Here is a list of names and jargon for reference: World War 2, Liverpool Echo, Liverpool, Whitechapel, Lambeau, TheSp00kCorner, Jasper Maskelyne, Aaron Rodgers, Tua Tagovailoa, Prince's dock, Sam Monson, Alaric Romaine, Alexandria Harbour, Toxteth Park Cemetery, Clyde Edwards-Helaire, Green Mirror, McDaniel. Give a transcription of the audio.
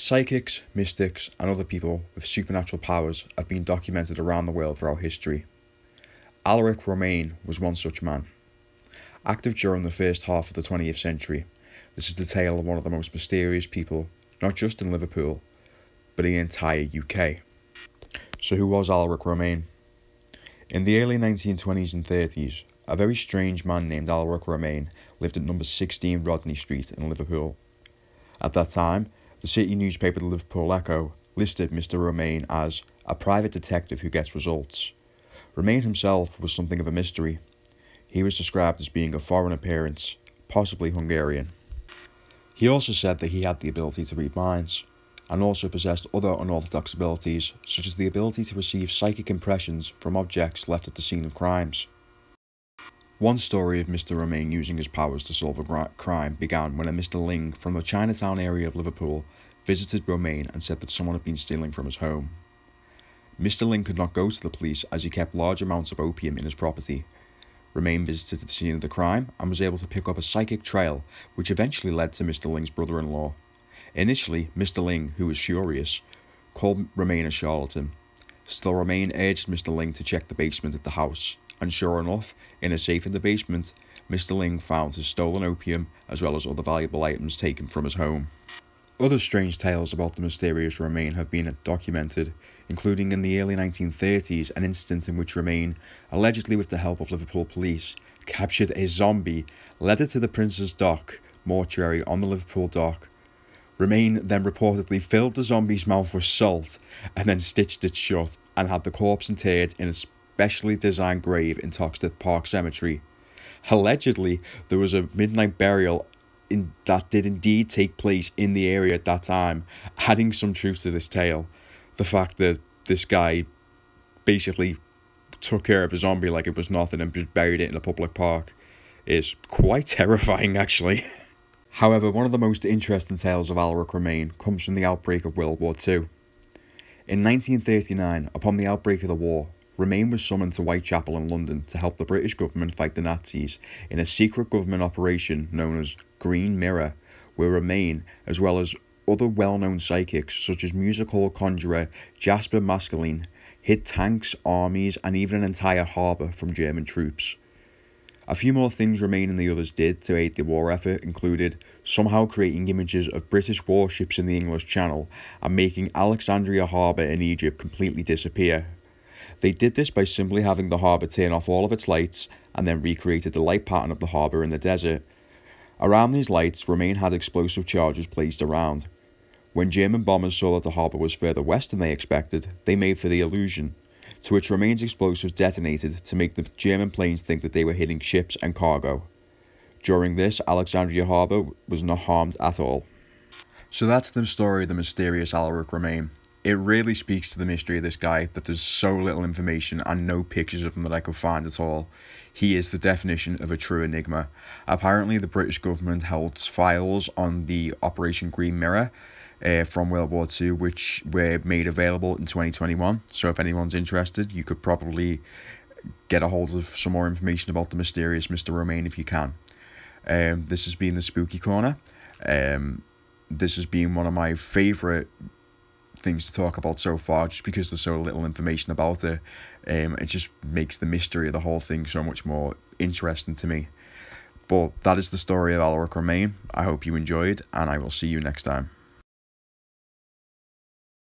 Psychics, mystics, and other people with supernatural powers have been documented around the world throughout history. Alaric Romaine was one such man. Active during the first half of the 20th century, this is the tale of one of the most mysterious people, not just in Liverpool, but in the entire UK. So who was Alaric Romaine? In the early 1920s and 30s, a very strange man named Alaric Romaine lived at number 16 Rodney Street in Liverpool. At that time, the city newspaper, the Liverpool Echo, listed Mr. Romaine as a private detective who gets results. Romaine himself was something of a mystery. He was described as being of foreign appearance, possibly Hungarian. He also said that he had the ability to read minds, and also possessed other unorthodox abilities, such as the ability to receive psychic impressions from objects left at the scene of crimes. One story of Mr. Romaine using his powers to solve a crime began when a Mr. Ling from the Chinatown area of Liverpool visited Romaine and said that someone had been stealing from his home. Mr. Ling could not go to the police as he kept large amounts of opium in his property. Romaine visited the scene of the crime and was able to pick up a psychic trail, which eventually led to Mr. Ling's brother-in-law. Initially, Mr. Ling, who was furious, called Romaine a charlatan. Still, Romaine urged Mr. Ling to check the basement at the house. And sure enough, in a safe in the basement, Mr. Ling found his stolen opium as well as other valuable items taken from his home. Other strange tales about the mysterious Romaine have been documented, including in the early 1930s an incident in which Romaine, allegedly with the help of Liverpool police, captured a zombie, led it to the Prince's dock mortuary on the Liverpool dock. Romaine then reportedly filled the zombie's mouth with salt and then stitched it shut and had the corpse interred in its specially designed grave in Toxteth Park Cemetery. Allegedly, there was a midnight burial that did indeed take place in the area at that time, adding some truth to this tale. The fact that this guy basically took care of a zombie like it was nothing and just buried it in a public park is quite terrifying, actually. However, one of the most interesting tales of Alaric Romaine comes from the outbreak of World War II. In 1939, upon the outbreak of the war, Romaine was summoned to Whitechapel in London to help the British government fight the Nazis in a secret government operation known as Green Mirror, where Romaine, as well as other well-known psychics such as music hall conjurer Jasper Maskelyne, hid tanks, armies, and even an entire harbour from German troops. A few more things Romaine and the others did to aid the war effort included somehow creating images of British warships in the English Channel and making Alexandria Harbour in Egypt completely disappear. They did this by simply having the harbour turn off all of its lights and then recreated the light pattern of the harbour in the desert. Around these lights, Romaine had explosive charges placed around. When German bombers saw that the harbour was further west than they expected, they made for the illusion, to which Romaine's explosives detonated to make the German planes think that they were hitting ships and cargo. During this, Alexandria Harbour was not harmed at all. So that's the story of the mysterious Alaric Romaine. It really speaks to the mystery of this guy that there's so little information and no pictures of him that I could find at all. He is the definition of a true enigma. Apparently, the British government held files on the Operation Green Mirror from World War II, which were made available in 2021. So if anyone's interested, you could probably get a hold of some more information about the mysterious Mr. Romaine if you can. This has been the Spooky Corner. This has been one of my favourite things to talk about so far, just because there's so little information about it. It just makes the mystery of the whole thing so much more interesting to me. But that is the story of Alaric Romaine. I hope you enjoyed, and I will see you next time.